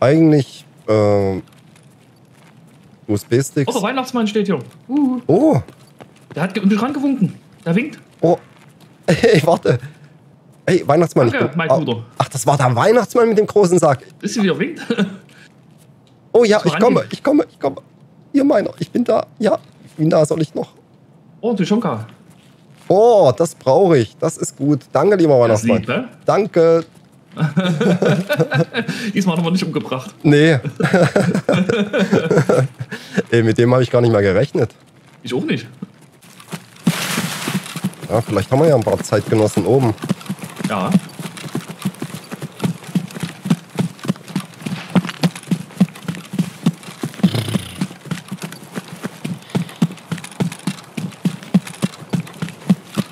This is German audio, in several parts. eigentlich USB-Sticks. Oh, Weihnachtsmann steht hier. Oh. Der hat dran gewunken. Der winkt. Oh. Hey, warte. Hey, Weihnachtsmann. Danke, mein Bruder. Ach, das war der Weihnachtsmann mit dem großen Sack. Bist du wieder winkt? Oh ja, ich komme. Ihr meiner, ich bin da. Ja, ich bin da, soll ich noch? Oh, die Schonka. Oh, das brauche ich. Das ist gut. Danke, lieber Weihnachtsmann. Ne? Danke. Diesmal haben wir nicht umgebracht. Nee. Ey, mit dem habe ich gar nicht mehr gerechnet. Ich auch nicht. Ja, vielleicht haben wir ja ein paar Zeitgenossen oben. Ja.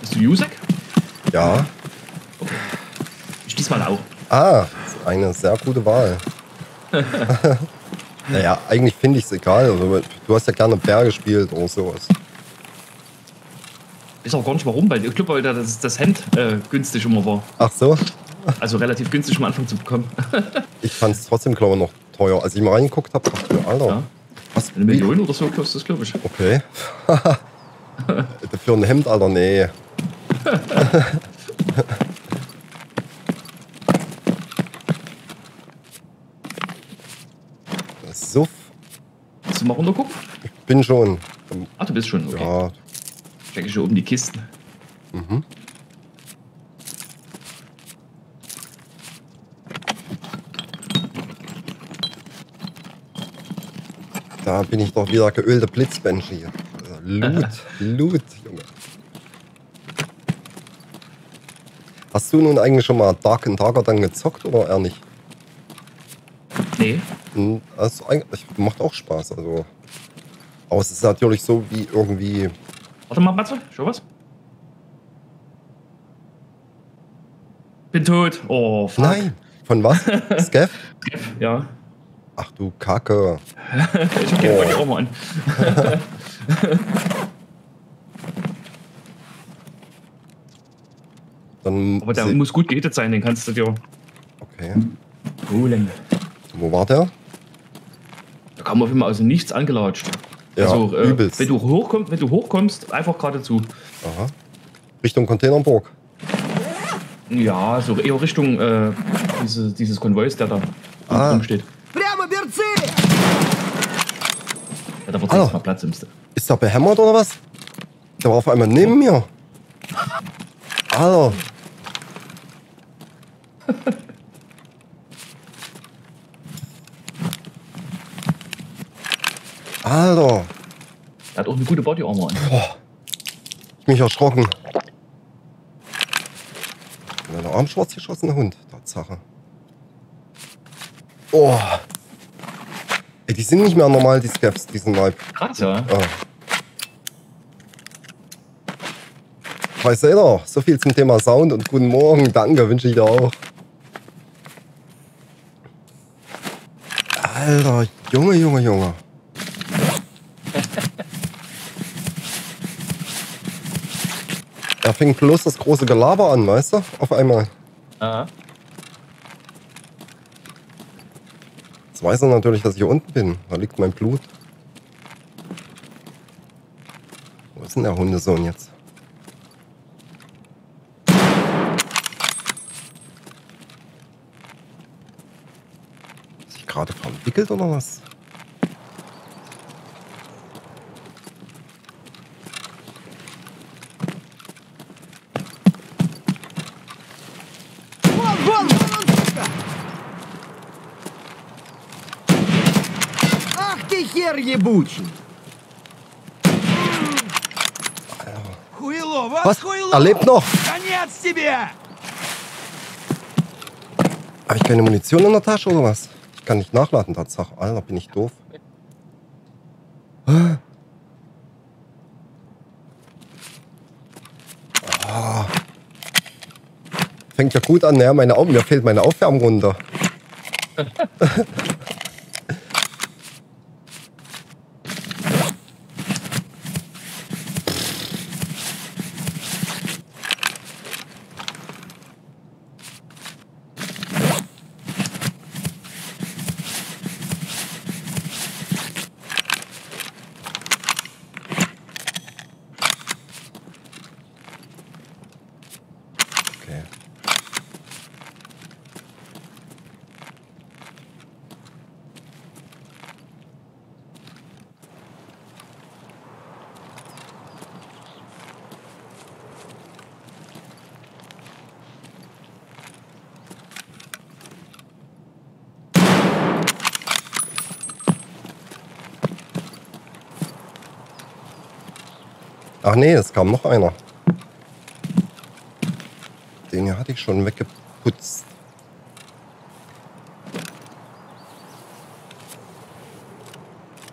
Bist du Jusek? Ja. Okay. Ich diesmal auch. Ah, das ist eine sehr gute Wahl. Naja, eigentlich finde ich es egal. Also, du hast ja gerne Bär gespielt oder sowas. Ist auch gar nicht warum, weil ich glaube, weil das Hemd günstig immer war. Ach so? Also relativ günstig am Anfang zu bekommen. Ich fand es trotzdem, glaube ich, noch teuer. Als ich mal reingeguckt habe, dachte ich, Alter. Ja. Was? 1 Million oder so kostet das, glaube ich. Okay. Für ein Hemd, Alter, nee. Suff. Willst du mal runtergucken? Ich bin schon. Ach, du bist schon, okay. Ja. Stecke ich hier oben die Kisten. Mhm. Da bin ich doch wieder geölte Blitzbench hier. Loot, Loot, Junge. Hast du nun eigentlich schon mal Dark and Darker dann gezockt oder eher nicht? Nee. Also, macht auch Spaß. Also. Aber es ist natürlich so wie irgendwie. Warte mal, Matze, schau was. Bin tot. Oh, fuck. Nein. Von was? Scav? Ja. Ach du Kacke. Ich hab den Body Armor an. Dann aber der muss gut gehittet sein, den kannst du dir. Okay. Holen. Wo war der? Da kam auf einmal aus dem Nichts angelatscht. Ja, also, übelst. Wenn du hochkommst, einfach geradezu. Aha. Richtung Containerburg? Ja, so eher Richtung dieses Konvois, der da rumsteht. Ja, da wird jetzt mal Platz im Stück. Ist der behämmert oder was? Der war auf einmal neben mir. Alter. Alter. Er hat auch eine gute Body-Armor an. Boah. Ich mich erschrocken. Der Arm schwarz geschossene Hund. Tatsache. Oh. Ey, die sind nicht mehr normal, die Scavs, diesen Leib. Krass, ja. Weiß jeder. So viel zum Thema Sound und guten Morgen. Danke, wünsche ich dir auch. Alter, Junge, Junge, Junge. Da fing bloß das große Gelaber an, weißt du? Auf einmal. Aha. Jetzt weiß er natürlich, dass ich hier unten bin. Da liegt mein Blut. Wo ist denn der Hundesohn jetzt? Ist ich gerade verwickelt oder was? Was? Er lebt noch! Habe ich keine Munition in der Tasche oder was? Ich kann nicht nachladen, Tatsache. Alter, bin ich doof. Oh. Fängt ja gut an, naja, meine Augen, mir fehlt meine Aufwärmrunde. Ach nee, es kam noch einer. Den hier hatte ich schon weggeputzt.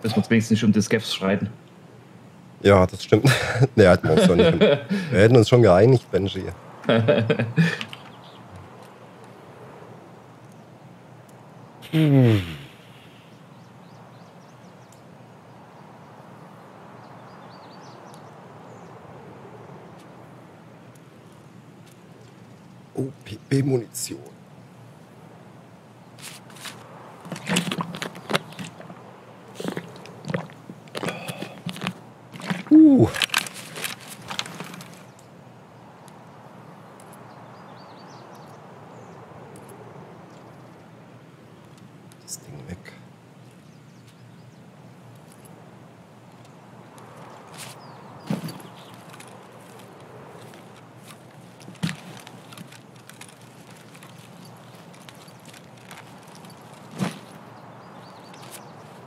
Dass wir uns wenigstens nicht um das Gefs streiten. Ja, das stimmt. Ne, hatten wir uns schon nicht. Wir hätten uns schon geeinigt, Benji. OPB-Munition. Das Ding weg.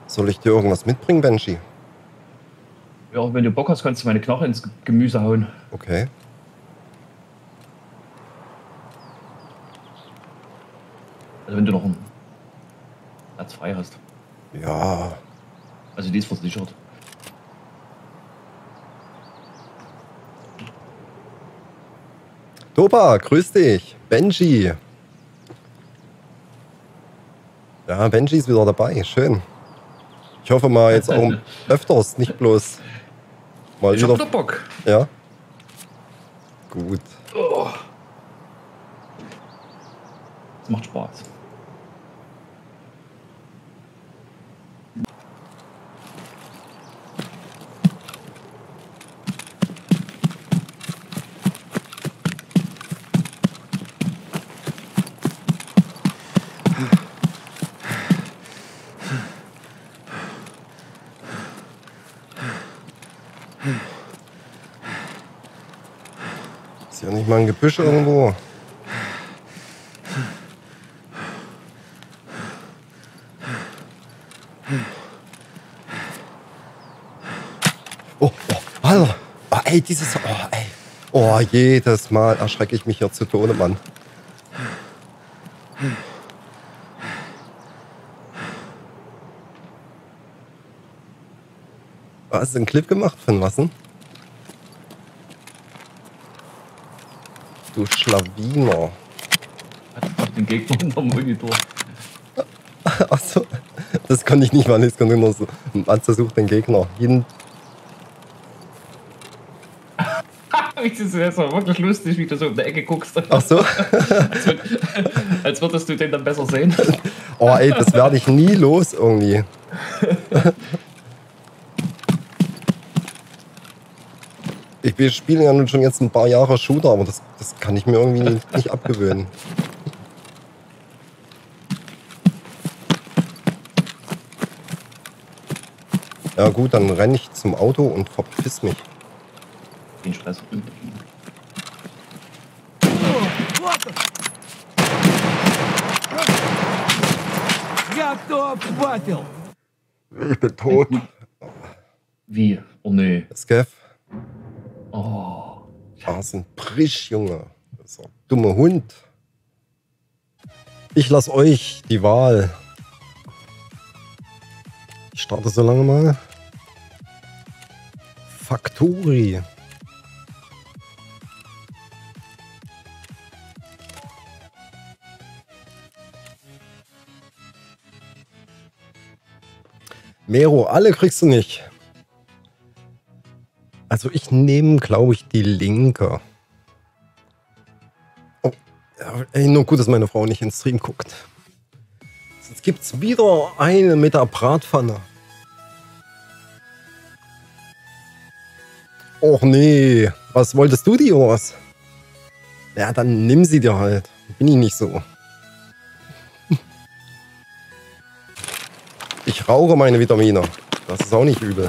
Soll ich dir irgendwas mitbringen, Benji? Ja, wenn du Bock hast, kannst du meine Knoche ins Gemüse hauen. Okay. Also wenn du noch einen Platz frei hast. Ja. Also die ist versichert. Toba, grüß dich. Benji. Ja, Benji ist wieder dabei. Schön. Ich hoffe mal jetzt auch öfters, nicht bloß... Mal ich hab doch Bock. Ja. Gut. Oh. Das macht Spaß. Mal ein Gebüsch irgendwo. Oh, oh, Alter. Oh, ey, dieses... Oh, ey. Oh, jedes Mal erschrecke ich mich hier zu Tode, Mann. Hast du einen Clip gemacht von was denn? Du Schlawiner. Ich hab den Gegner unterm Monitor. Achso, das konnte ich nicht mal, das konnte nur so. Matze sucht den Gegner. Das war wirklich lustig, wie du so um die Ecke guckst. Ach so? Als würdest du den dann besser sehen. Oh ey, das werde ich nie los irgendwie. Wir spielen ja nun schon jetzt ein paar Jahre Shooter, aber das kann ich mir irgendwie nicht abgewöhnen. Ja gut, dann renne ich zum Auto und verpiss mich. Den Stress. Ich bin tot. Wie? Oh nee. Skev. Oh, Asenprisch, Junge. Das ist ein dummer Hund. Ich lasse euch die Wahl. Ich starte so lange mal. Factory. Mero, alle kriegst du nicht. Also ich nehme, glaube ich, die linke. Oh, ey, nur gut, dass meine Frau nicht ins Stream guckt. Sonst gibt es wieder eine mit der Bratpfanne. Och nee, was wolltest du die oder was? Ja, dann nimm sie dir halt. Bin ich nicht so. Ich rauche meine Vitamine. Das ist auch nicht übel.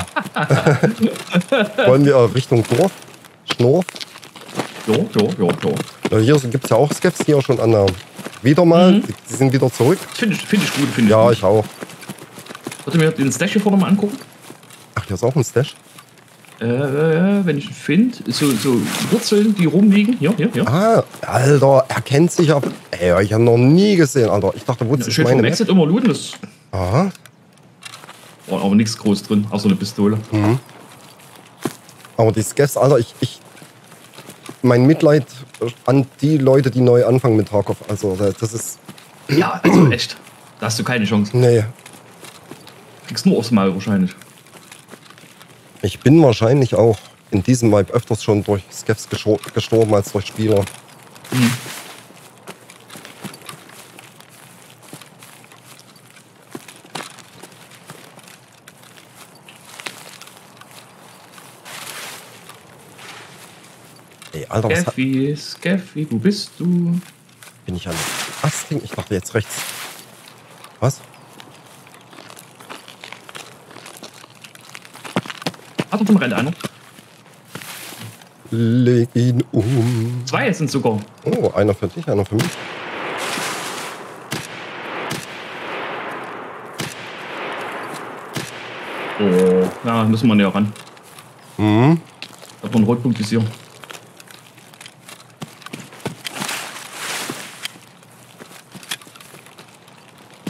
Wollen wir Richtung Dorf? Schnurf? Jo, jo, jo, jo. Hier gibt es ja auch Skeps hier schon an der... Wieder mal, die sind wieder zurück. Finde ich gut, finde ich. Ja, ich auch. Wollt ihr mir den Stash hier vorne mal angucken? Ach, hier ist auch ein Stash? Wenn ich ihn finde, so Wurzeln, die rumliegen. Ja. Ah, Alter, er kennt sich ja. Ey, ich habe noch nie gesehen, Alter. Ich dachte, Wurzeln ist meine Map. Immer looten ist. Aha. Oh, aber nichts groß drin, außer eine Pistole. Mhm. Aber die Skeffs, Alter, mein Mitleid an die Leute, die neu anfangen mit Tarkov. Also, das ist... Ja, also echt. Da hast du keine Chance. Nee. Kriegst nur aufs Maul wahrscheinlich. Ich bin wahrscheinlich auch in diesem Vibe öfters schon durch Skeffs gestorben als durch Spieler. Mhm. Alter, Skeffy, wo bist du? Bin ich an das Ding? Ich dachte jetzt rechts. Was? Hat er schon rennt einer? Leg ihn um. Zwei sind sogar. Oh, einer für dich, einer für mich. Oh, ja, müssen wir näher ran. Mhm. Hat man einen Rotpunkt hier.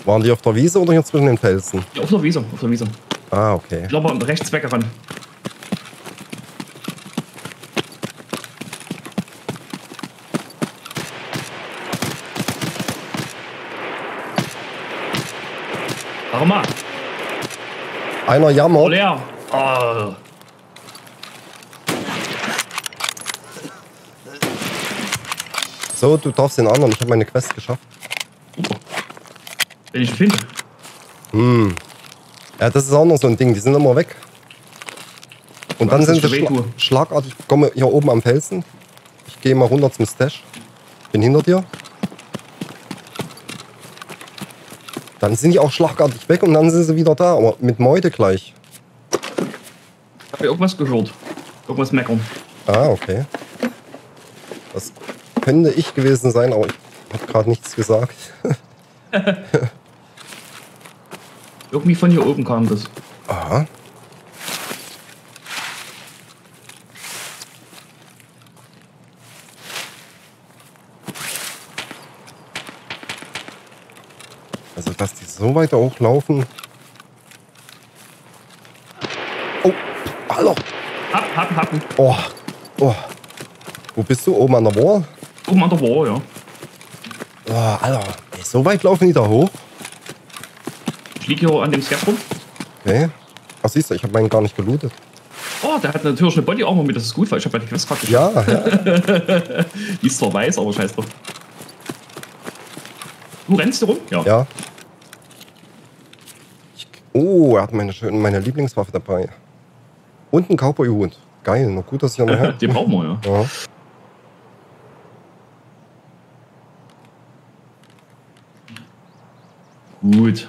Waren die auf der Wiese oder hier zwischen den Felsen? Ja, auf der Wiese, auf der Wiese. Ah, okay. Ich glaube, rechts weg ran. Warum mal? Einer jammert. Oh, leer. Oh. So, du darfst den anderen. Ich habe meine Quest geschafft. Wenn ich finde. Hm. Ja, das ist auch noch so ein Ding. Die sind immer weg. Und dann sind sie schlagartig. Ich komme hier oben am Felsen. Ich gehe mal runter zum Stash. Bin hinter dir. Dann sind die auch schlagartig weg und dann sind sie wieder da. Aber mit Meute gleich. Hab ich irgendwas gehört? Irgendwas meckern. Ah, okay. Das könnte ich gewesen sein, aber ich habe gerade nichts gesagt. Irgendwie von hier oben kam das. Aha. Also, dass die so weit hochlaufen. Oh, hallo. Happen. Oh. Wo bist du? Oben an der Wall? Oben an der Wall, ja. Oh, Alter. Ey, so weit laufen die da hoch? Ich liege hier an dem Skeff rum. Okay. Ach, siehst du, ich habe meinen gar nicht gelootet. Oh, der hat natürlich eine Body-Armor mit, das ist gut, weil ich habe meine Quest praktisch. Ja, ja. Die ist zwar weiß, aber scheiß drauf. Du rennst hier rum? Ja. Oh, er hat meine Lieblingswaffe dabei. Und einen Cowboy-Hut. Geil, noch gut, dass ich an der Den brauchen wir, ja. Gut.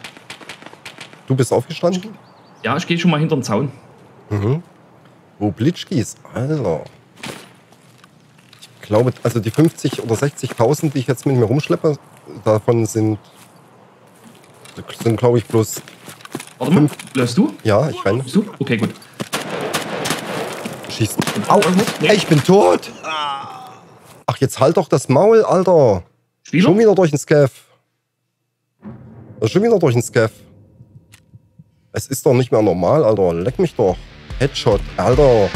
Du bist aufgestanden? Ja, ich gehe schon mal hinterm Zaun. Mhm. Wo Blitschkis? Alter. Ich glaube, also die 50 oder 60.000, die ich jetzt mit mir rumschleppe, davon sind glaube ich, bloß... Warte mal, läufst du? Ja, ich renne. Du? Okay, gut. Schießen. Au, nee. Ey, ich bin tot! Ach, jetzt halt doch das Maul, Alter. Spieler? Schon wieder durch den Skeff. Schon wieder durch den Skeff. Es ist doch nicht mehr normal, Alter. Leck mich doch. Headshot, Alter.